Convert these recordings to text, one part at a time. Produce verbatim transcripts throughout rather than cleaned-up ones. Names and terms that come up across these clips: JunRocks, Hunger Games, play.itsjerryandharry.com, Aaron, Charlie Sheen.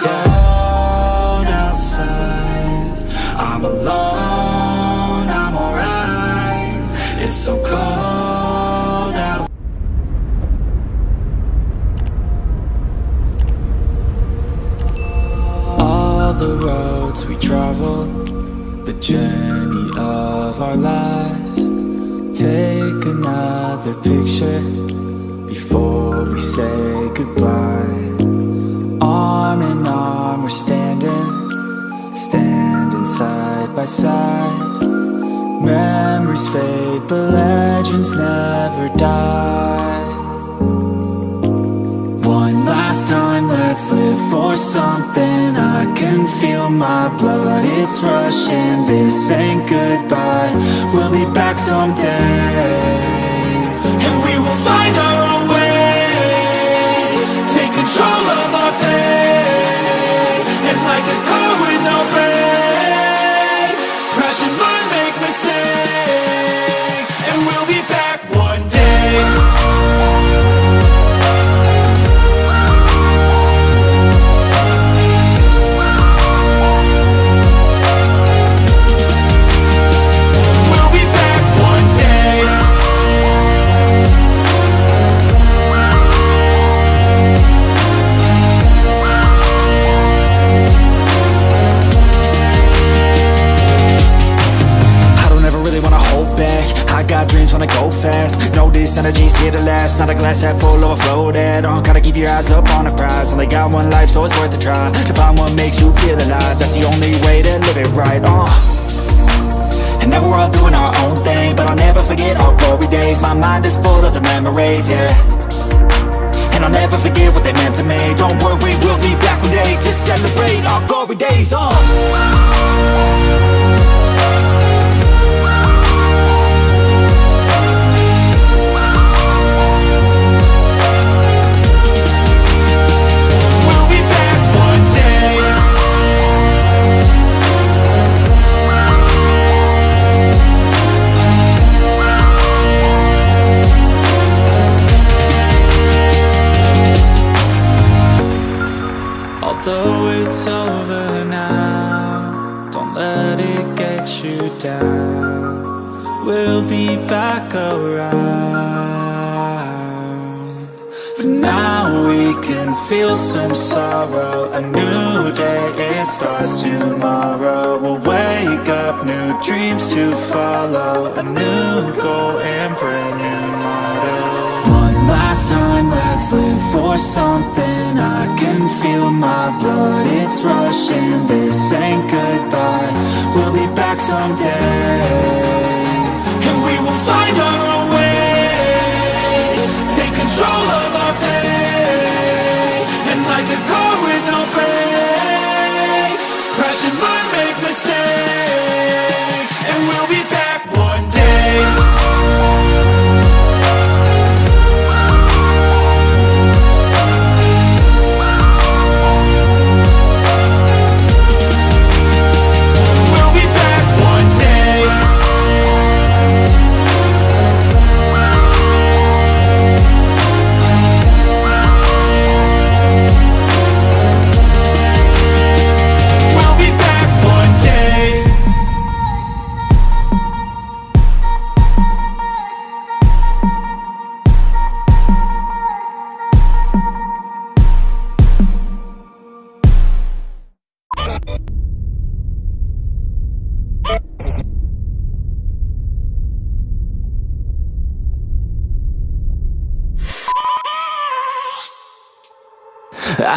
cold outside. I'm alone, I'm alright. It's so cold out. All the roads we traveled, the journey of our lives. Take another picture before we say goodbye. Arm in arm we're standing, standing side by side. Memories fade but legends never die. One last time, let's live for something. I can feel my blood, it's rushing. This ain't goodbye, we'll be back someday. Wanna go fast, no, this energy's here to last. Not a glass half full, overflow that. Oh, gotta keep your eyes up on the prize. Only got one life, so it's worth a try. To find what makes you feel alive, that's the only way to live it right. uh. And now we're all doing our own things, but I'll never forget our glory days. My mind is full of the memories, yeah. And I'll never forget what they meant to me. Don't worry, we'll be back one day to celebrate our glory days. uh. Though it's over now, don't let it get you down. We'll be back around. For now we can feel some sorrow. A new day, it starts tomorrow. We'll wake up, new dreams to follow. A new goal and brand new motto. One last time, let's live for something. I can feel my blood, it's rushing. This ain't goodbye, we'll be back someday. And we will find our own way. Take control of our fate. And like a car with no brakes, crash and learn, make mistakes. And we'll be back one day. I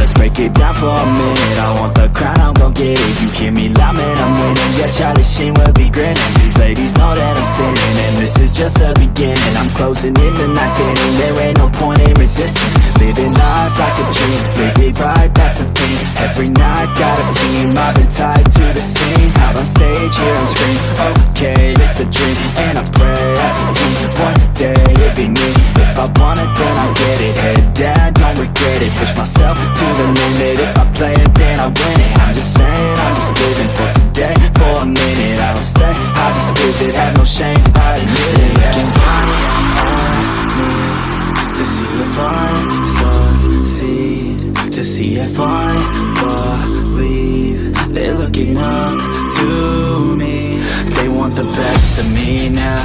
Let's break it down for a minute. I want the crown, I'm gon' get it. You hear me loud, man, I'm winning. Yeah, Charlie Sheen will be grinning. These ladies know that I'm sinning, and this is just the beginning. I'm closing in the night inning. There ain't no point in resisting. Living life like a dream, live it right, that's the thing. Every night, got a team, I've been tied to the scene. Out on stage, here I'm screaming, okay, it's a dream. And I pray as a team, one day it'd be me. If I want it, then I'll get it. Head down, don't regret it. Push myself to the limit, if I play it, then I win it. I'm just saying, I'm just living for see if I believe they're looking up to me. They want the best of me now,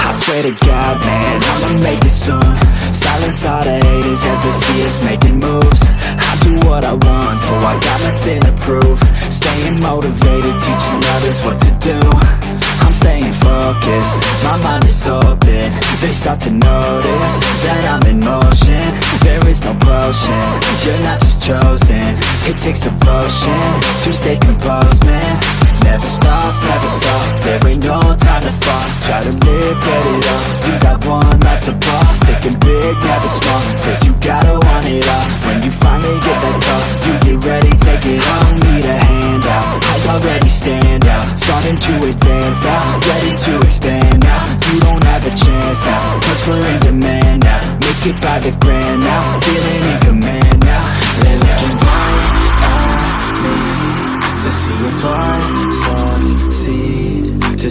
I swear to God, man, I'ma make it soon. Silence all the haters as they see us making moves. I do what I want, so I got nothing to prove. Staying motivated, teaching others what to do. I'm staying focused, my mind is open. They start to notice that I'm in motion. There is no potion, you're not just chosen. It takes devotion to stay composed, man. Never stop, never stop, there ain't no time to fall. Try to live, get it up, you got one life to blow. Thinking big, never small, cause you gotta want it all. When you finally get that call, you get ready, take it on. Need a hand out, I already stand out. Starting to advance now, ready to expand now. You don't have a chance now, cause we're in demand now. Make it by the grand now, feeling in command now. They're looking right at me, to see if I succeed, to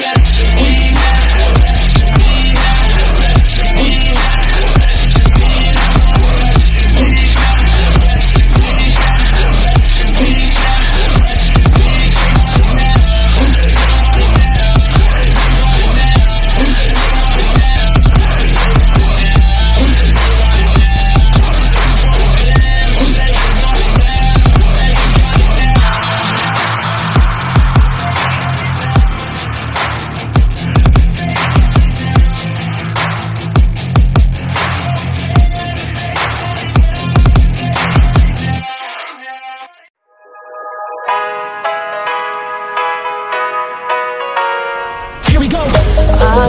best of me. I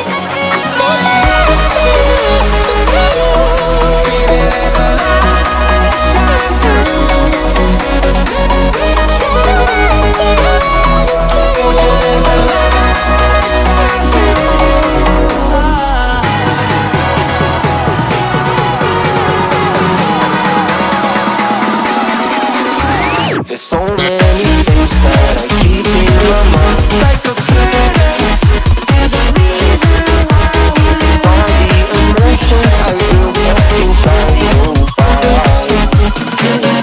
to feel it, just feel it. Baby, let the light shine through. Won't you let the light shine through? There's so many things that I keep in my mind, like a furnace. There's a reason why we live. All the emotions I build up inside your body. In the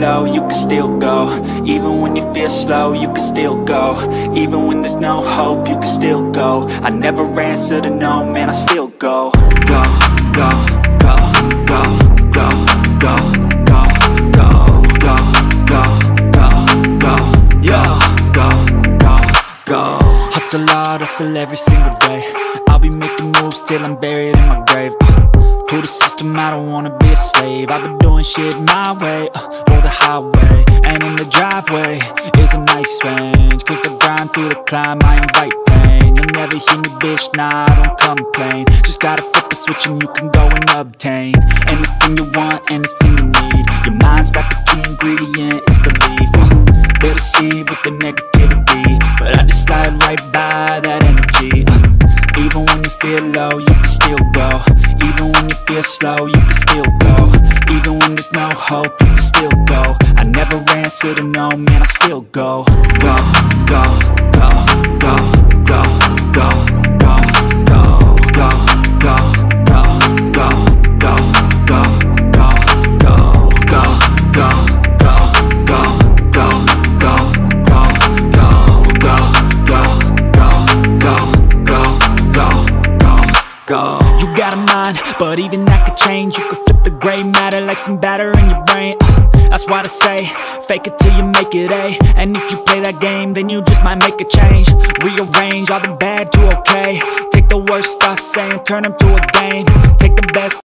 low, you can still go. Even when you feel slow, you can still go. Even when there's no hope, you can still go. I never answer to no, man, I still go. Go, go, go, go, go, go, go, go, go, go, go, go, yo, go, go, go. Hustle hard, hustle every single day. I'll be making moves till I'm buried in my grave. To the system, I don't wanna be a slave. I've been doing shit my way, uh, or the highway. And in the driveway is a nice range, cause I grind through the climb, I invite pain. You'll never hear me, bitch, nah, I don't complain. Just gotta flip the switch and you can go and obtain anything you want, anything you need. Your mind's got the key ingredient, it's belief. uh, They deceive with the negativity, but I just slide right by that energy. uh, Even when you feel low, you can still go. Even when you feel slow, you can still go. Even when there's no hope, you can still go. I never answer to no, man, I still go. Go, go, go, go, go, go, go, go, go, go, go, go, go, go, go, go, go, go, go, go, go, go, go, go, go, go, go, go, go, go. You got a mind, but even that could change. You could flip the gray matter like some batter in your brain. uh, That's why they say, fake it till you make it, eh? And if you play that game, then you just might make a change. Rearrange all the bad to okay. Take the worst thoughts saying, turn them to a game. Take the best